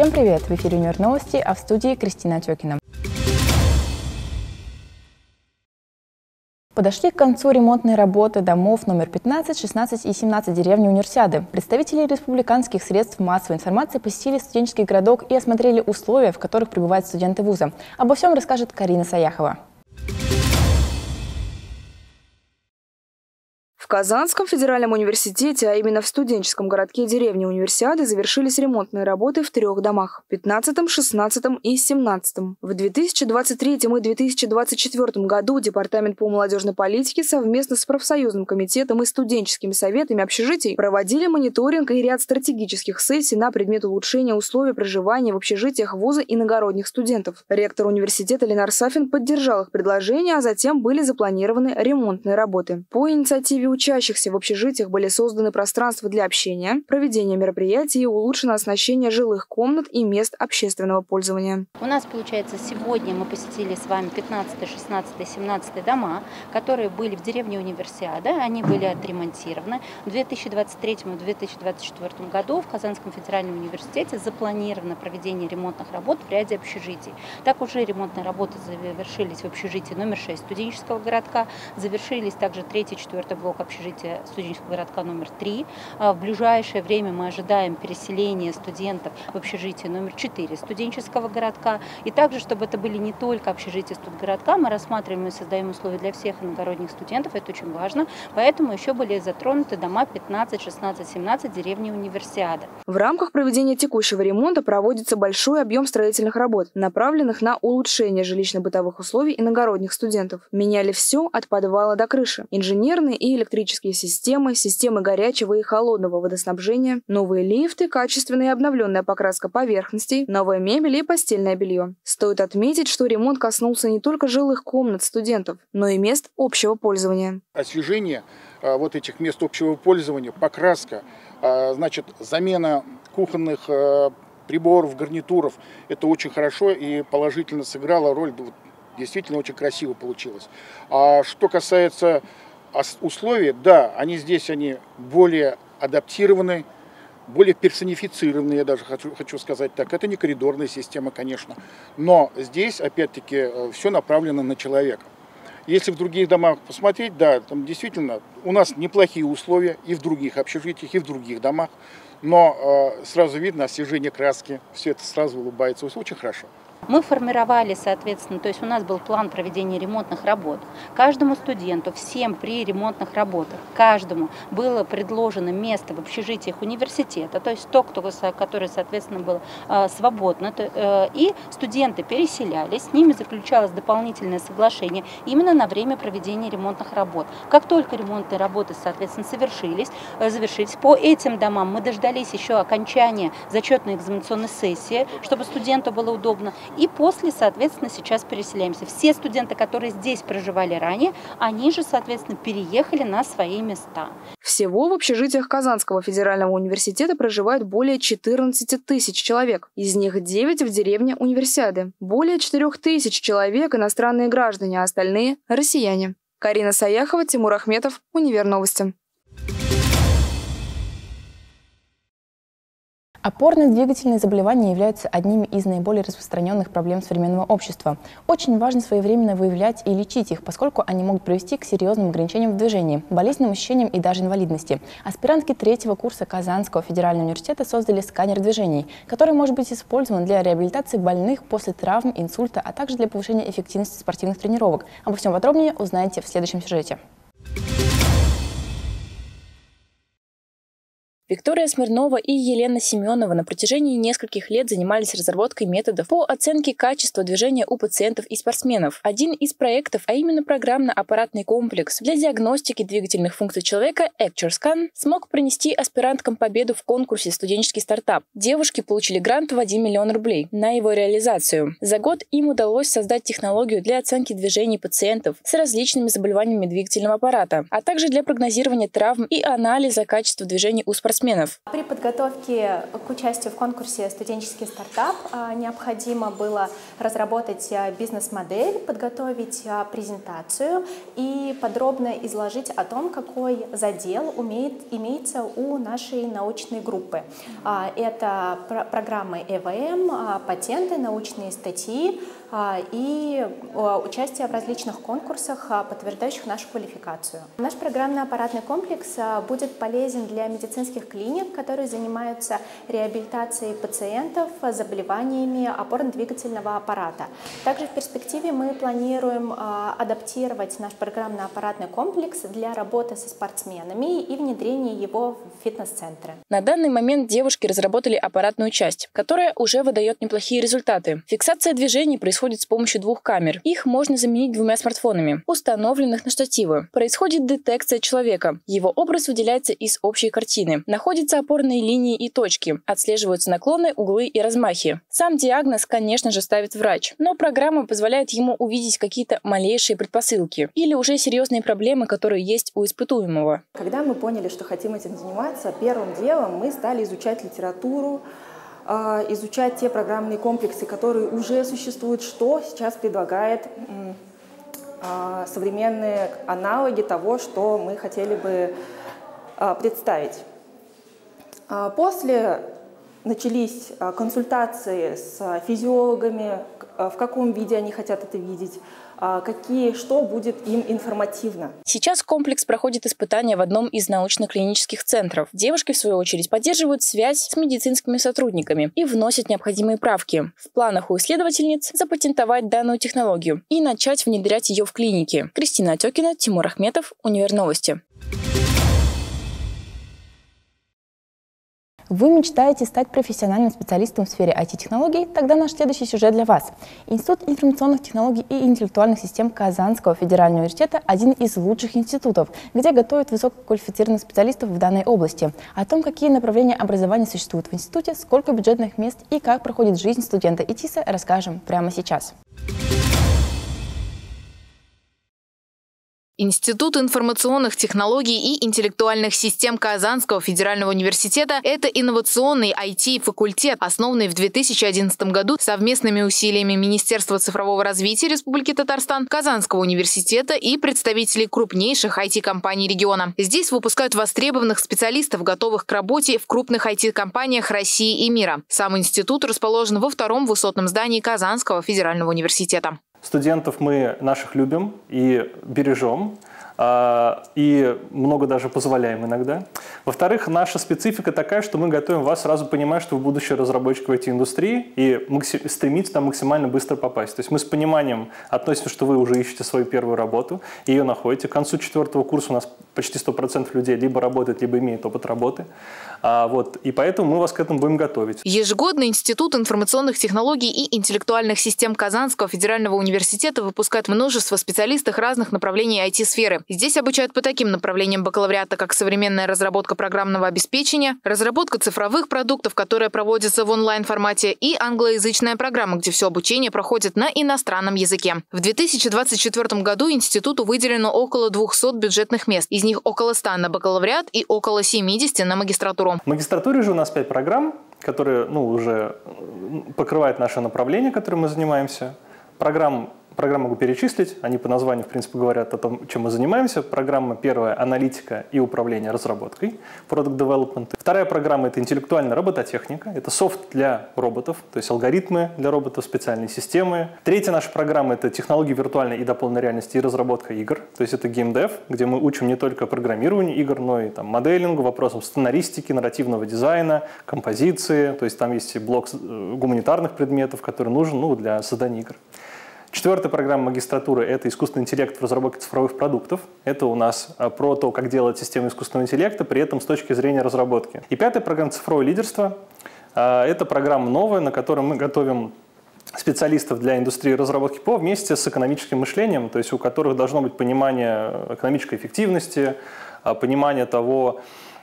Всем привет! В эфире «Универ новости», а в студии Кристина Отекина. Подошли к концу ремонтные работы домов номер 15, 16 и 17 деревни Универсиады. Представители республиканских средств массовой информации посетили студенческий городок и осмотрели условия, в которых пребывают студенты вуза. Обо всем расскажет Карина Саяхова. В Казанском федеральном университете, а именно в студенческом городке и деревне Универсиады, завершились ремонтные работы в трех домах – 15, 16 и 17. В 2023 и 2024 году Департамент по молодежной политике совместно с профсоюзным комитетом и студенческими советами общежитий проводили мониторинг и ряд стратегических сессий на предмет улучшения условий проживания в общежитиях вуза иногородних студентов. Ректор университета Ленар Сафин поддержал их предложение, а затем были запланированы ремонтные работы. По инициативе учащихся в общежитиях были созданы пространства для общения, проведения мероприятий и улучшено оснащение жилых комнат и мест общественного пользования. У нас, получается, сегодня мы посетили с вами 15, 16, 17 дома, которые были в деревне Универсиада. Они были отремонтированы. В 2023-2024 году в Казанском федеральном университете запланировано проведение ремонтных работ в ряде общежитий. Так, уже ремонтные работы завершились в общежитии номер 6 студенческого городка, завершились также 3-4 блок общежития студенческого городка номер 3. В ближайшее время мы ожидаем переселения студентов в общежитие номер 4 студенческого городка. И также, чтобы это были не только общежития студгородка, мы рассматриваем и создаем условия для всех иногородних студентов. Это очень важно. Поэтому еще были затронуты дома 15, 16, 17 деревни Универсиада. В рамках проведения текущего ремонта проводится большой объем строительных работ, направленных на улучшение жилищно-бытовых условий иногородних студентов. Меняли все от подвала до крыши. Инженерные и электрические системы, системы горячего и холодного водоснабжения, новые лифты, качественная и обновленная покраска поверхностей, новая мебель и постельное белье. Стоит отметить, что ремонт коснулся не только жилых комнат студентов, но и мест общего пользования. Освежение вот этих мест общего пользования, покраска, значит, замена кухонных приборов, гарнитуров, это очень хорошо и положительно сыграло роль. Действительно очень красиво получилось. А что касается условия, да, они здесь более адаптированы, более персонифицированы, я даже хочу сказать так. Это не коридорная система, конечно, но здесь, опять-таки, все направлено на человека. Если в других домах посмотреть, да, там действительно у нас неплохие условия и в других общежитиях, и в других домах, но сразу видно освежение краски, все это сразу улыбается, очень хорошо. Мы формировали, соответственно, то есть у нас был план проведения ремонтных работ. Каждому студенту, всем при ремонтных работах, каждому было предложено место в общежитиях университета, то есть то, которое, соответственно, было свободно. И студенты переселялись, с ними заключалось дополнительное соглашение именно на время проведения ремонтных работ. Как только ремонтные работы, соответственно, завершились по этим домам, мы дождались еще окончания зачетной экзаменационной сессии, чтобы студенту было удобно. И после, соответственно, сейчас переселяемся. Все студенты, которые здесь проживали ранее, они же, соответственно, переехали на свои места. Всего в общежитиях Казанского федерального университета проживает более 14 тысяч человек. Из них 9 в деревне Универсиады. Более 4 тысяч человек – иностранные граждане, а остальные – россияне. Карина Саяхова, Тимур Ахметов, «Универ новости». Опорно-двигательные заболевания являются одними из наиболее распространенных проблем современного общества. Очень важно своевременно выявлять и лечить их, поскольку они могут привести к серьезным ограничениям в движении, болезненным ощущениям и даже инвалидности. Аспирантки третьего курса Казанского федерального университета создали сканер движений, который может быть использован для реабилитации больных после травм, инсульта, а также для повышения эффективности спортивных тренировок. Обо всем подробнее узнаете в следующем сюжете. Виктория Смирнова и Елена Семенова на протяжении нескольких лет занимались разработкой методов по оценке качества движения у пациентов и спортсменов. Один из проектов, а именно программно-аппаратный комплекс для диагностики двигательных функций человека ActorScan, смог принести аспиранткам победу в конкурсе «Студенческий стартап». Девушки получили грант в 1 миллион рублей на его реализацию. За год им удалось создать технологию для оценки движений пациентов с различными заболеваниями двигательного аппарата, а также для прогнозирования травм и анализа качества движений у спортсменов. спортсменов. При подготовке к участию в конкурсе «Студенческий стартап» необходимо было разработать бизнес-модель, подготовить презентацию и подробно изложить о том, какой задел имеется у нашей научной группы. Это программы ЭВМ, патенты, научные статьи и участие в различных конкурсах, подтверждающих нашу квалификацию. Наш программно-аппаратный комплекс будет полезен для медицинских клиник, которые занимаются реабилитацией пациентов с заболеваниями опорно-двигательного аппарата. Также в перспективе мы планируем адаптировать наш программно-аппаратный комплекс для работы со спортсменами и внедрения его в фитнес-центры. На данный момент девушки разработали аппаратную часть, которая уже выдает неплохие результаты. Фиксация движений происходит с помощью двух камер. Их можно заменить двумя смартфонами, установленных на штативы. Происходит детекция человека. Его образ выделяется из общей картины. Находятся опорные линии и точки. Отслеживаются наклоны, углы и размахи. Сам диагноз, конечно же, ставит врач. Но программа позволяет ему увидеть какие-то малейшие предпосылки или уже серьезные проблемы, которые есть у испытуемого. Когда мы поняли, что хотим этим заниматься, первым делом мы стали изучать литературу, изучать те программные комплексы, которые уже существуют, что сейчас предлагает современные аналоги того, что мы хотели бы представить. После начались консультации с физиологами, в каком виде они хотят это видеть, что будет им информативно. Сейчас комплекс проходит испытания в одном из научно-клинических центров. Девушки, в свою очередь, поддерживают связь с медицинскими сотрудниками и вносят необходимые правки. В планах у исследовательниц запатентовать данную технологию и начать внедрять ее в клинике. Кристина Отекина, Тимур Ахметов, Универновости. Вы мечтаете стать профессиональным специалистом в сфере IT-технологий? Тогда наш следующий сюжет для вас. Институт информационных технологий и интеллектуальных систем Казанского федерального университета – один из лучших институтов, где готовят высококвалифицированных специалистов в данной области. О том, какие направления образования существуют в институте, сколько бюджетных мест и как проходит жизнь студента ИТИСа, расскажем прямо сейчас. Институт информационных технологий и интеллектуальных систем Казанского федерального университета – это инновационный IT-факультет, основанный в 2011 году совместными усилиями Министерства цифрового развития Республики Татарстан, Казанского университета и представителей крупнейших IT-компаний региона. Здесь выпускают востребованных специалистов, готовых к работе в крупных IT-компаниях России и мира. Сам институт расположен во втором высотном здании Казанского федерального университета. Студентов мы наших любим и бережем, и много даже позволяем иногда. Во-вторых, наша специфика такая, что мы готовим вас, сразу понимая, что вы будущие разработчики в IT-индустрии, и стремитесь там максимально быстро попасть. То есть мы с пониманием относимся, что вы уже ищете свою первую работу, ее находите. К концу четвертого курса у нас почти 100% людей либо работает, либо имеет опыт работы. И поэтому мы вас к этому будем готовить. Ежегодно Институт информационных технологий и интеллектуальных систем Казанского федерального университета выпускает множество специалистов разных направлений IT-сферы. Здесь обучают по таким направлениям бакалавриата, как современная разработка программного обеспечения, разработка цифровых продуктов, которые проводятся в онлайн-формате, и англоязычная программа, где все обучение проходит на иностранном языке. В 2024 году институту выделено около 200 бюджетных мест. Из них около 100 на бакалавриат и около 70 на магистратуру. В магистратуре же у нас 5 программ, которые уже покрывают наше направление, которым мы занимаемся. Программы могу перечислить, они по названию, в принципе, говорят о том, чем мы занимаемся. Программа первая – аналитика и управление разработкой, product development. Вторая программа – это интеллектуальная робототехника, это софт для роботов, то есть алгоритмы для роботов, специальные системы. Третья наша программа – это технологии виртуальной и дополненной реальности и разработка игр, то есть это геймдев, где мы учим не только программированию игр, но и моделингу, вопросам сценаристики, нарративного дизайна, композиции, то есть там есть блок гуманитарных предметов, который нужен для создания игр. Четвертая программа магистратуры – это искусственный интеллект в разработке цифровых продуктов. Это у нас про то, как делать систему искусственного интеллекта, при этом с точки зрения разработки. И пятая программа – цифровое лидерство. Это программа новая, на которой мы готовим специалистов для индустрии разработки ПО вместе с экономическим мышлением, то есть у которых должно быть понимание экономической эффективности, понимание того,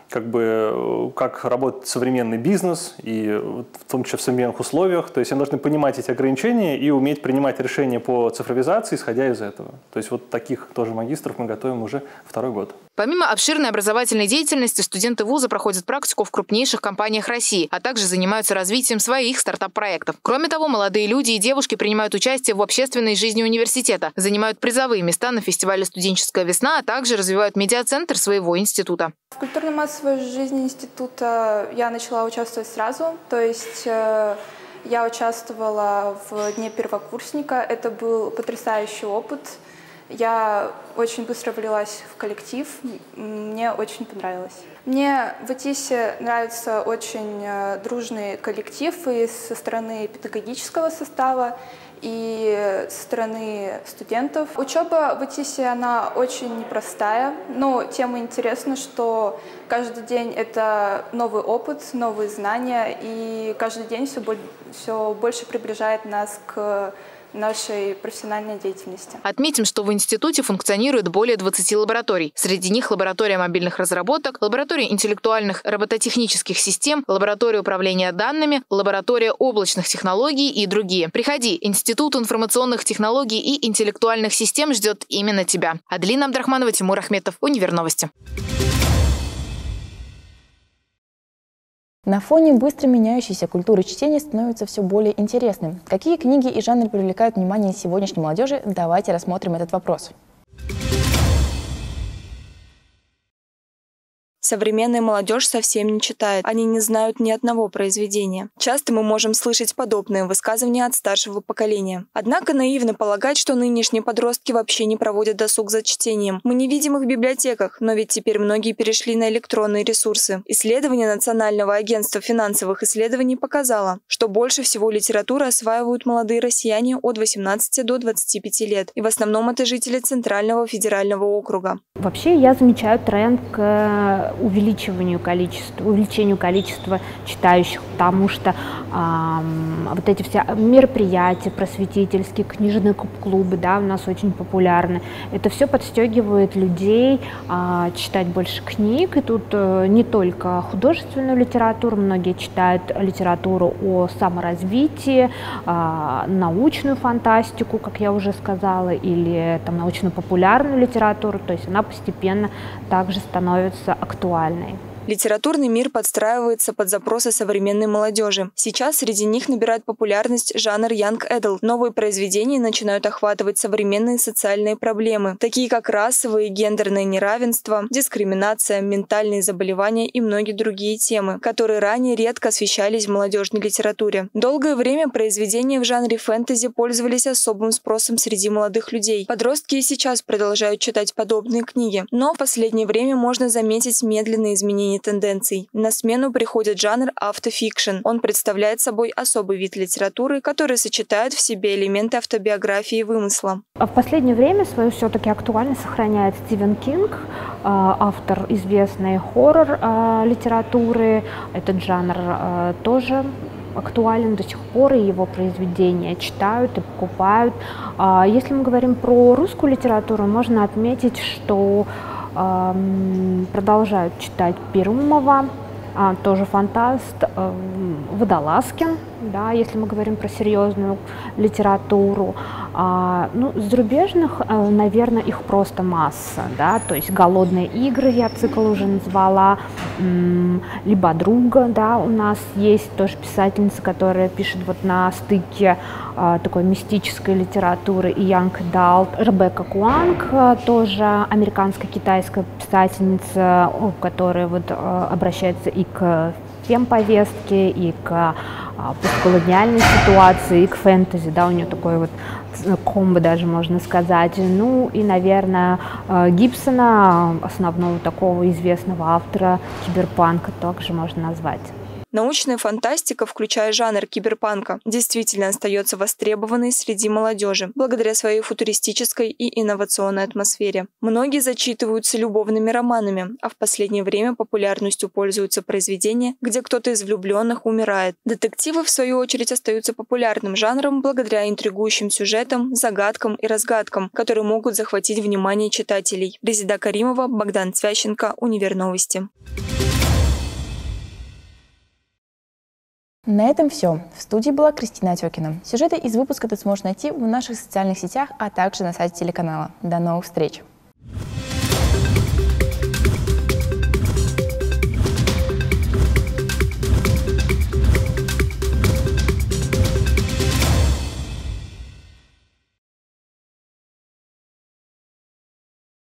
как бы, как работает современный бизнес, и в том числе в современных условиях. То есть они должны понимать эти ограничения и уметь принимать решения по цифровизации, исходя из этого. То есть вот таких тоже магистров мы готовим уже второй год. Помимо обширной образовательной деятельности, студенты вуза проходят практику в крупнейших компаниях России, а также занимаются развитием своих стартап-проектов. Кроме того, молодые люди и девушки принимают участие в общественной жизни университета, занимают призовые места на фестивале «Студенческая весна», а также развивают медиацентр своего института. В культурно-массовой жизни института я начала участвовать сразу, то есть я участвовала в Дне первокурсника. Это был потрясающий опыт. Я очень быстро влилась в коллектив, мне очень понравилось. Мне в ИТИСе нравится очень дружный коллектив и со стороны педагогического состава, и со стороны студентов. Учеба в ИТИСе, она очень непростая, но тем интересно, что каждый день это новый опыт, новые знания, и каждый день все больше приближает нас к нашей профессиональной деятельности. Отметим, что в институте функционирует более 20 лабораторий. Среди них лаборатория мобильных разработок, лаборатория интеллектуальных робототехнических систем, лаборатория управления данными, лаборатория облачных технологий и другие. Приходи, Институт информационных технологий и интеллектуальных систем ждет именно тебя. Адлина Абдрахманова, Тимур Ахметов, Универновости. На фоне быстро меняющейся культуры чтения становится все более интересным. Какие книги и жанры привлекают внимание сегодняшней молодежи? Давайте рассмотрим этот вопрос. Современная молодежь совсем не читает, они не знают ни одного произведения. Часто мы можем слышать подобные высказывания от старшего поколения. Однако наивно полагать, что нынешние подростки вообще не проводят досуг за чтением. Мы не видим их в библиотеках, но ведь теперь многие перешли на электронные ресурсы. Исследование Национального агентства финансовых исследований показало, что больше всего литературы осваивают молодые россияне от 18 до 25 лет. И в основном это жители Центрального федерального округа. Вообще я замечаю тренд к увеличению количества читающих, потому что вот эти все мероприятия просветительские, книжные клубы, да, у нас очень популярны. Это все подстегивает людей читать больше книг. И тут не только художественную литературу, многие читают литературу о саморазвитии, научную фантастику, как я уже сказала, или там научно-популярную литературу, то есть она постепенно также становится актуальной. Литературный мир подстраивается под запросы современной молодежи. Сейчас среди них набирает популярность жанр Young Adult. Новые произведения начинают охватывать современные социальные проблемы, такие как расовые, гендерное неравенство, дискриминация, ментальные заболевания и многие другие темы, которые ранее редко освещались в молодежной литературе. Долгое время произведения в жанре фэнтези пользовались особым спросом среди молодых людей. Подростки и сейчас продолжают читать подобные книги, но в последнее время можно заметить медленные изменения тенденций. На смену приходит жанр автофикшн. Он представляет собой особый вид литературы, который сочетает в себе элементы автобиографии и вымысла. В последнее время свою все-таки актуальность сохраняет Стивен Кинг, автор известной хоррор-литературы. Этот жанр тоже актуален до сих пор, и его произведения читают и покупают. Если мы говорим про русскую литературу, можно отметить, что продолжают читать Перумова, тоже фантаст, Водолазкин, да, если мы говорим про серьезную литературу. Ну, зарубежных, наверное, их просто масса, да, то есть «Голодные игры» я цикл уже назвала, либо «Друга», да, у нас есть тоже писательница, которая пишет вот на стыке такой мистической литературы и Young Adult. Ребекка Куанг, тоже американско-китайская писательница, которая вот обращается и к фемповестке, и к постколониальной ситуации, и к фэнтези, да, у нее такой вот комбо даже, можно сказать. Ну и, наверное, Гибсона, основного такого известного автора киберпанка, также можно назвать. Научная фантастика, включая жанр киберпанка, действительно остается востребованной среди молодежи, благодаря своей футуристической и инновационной атмосфере. Многие зачитываются любовными романами, а в последнее время популярностью пользуются произведения, где кто-то из влюбленных умирает. Детективы, в свою очередь, остаются популярным жанром благодаря интригующим сюжетам, загадкам и разгадкам, которые могут захватить внимание читателей. Резида Каримова, Богдан Цвященко, Универновости. На этом все. В студии была Кристина Отекина. Сюжеты из выпуска ты сможешь найти в наших социальных сетях, а также на сайте телеканала. До новых встреч!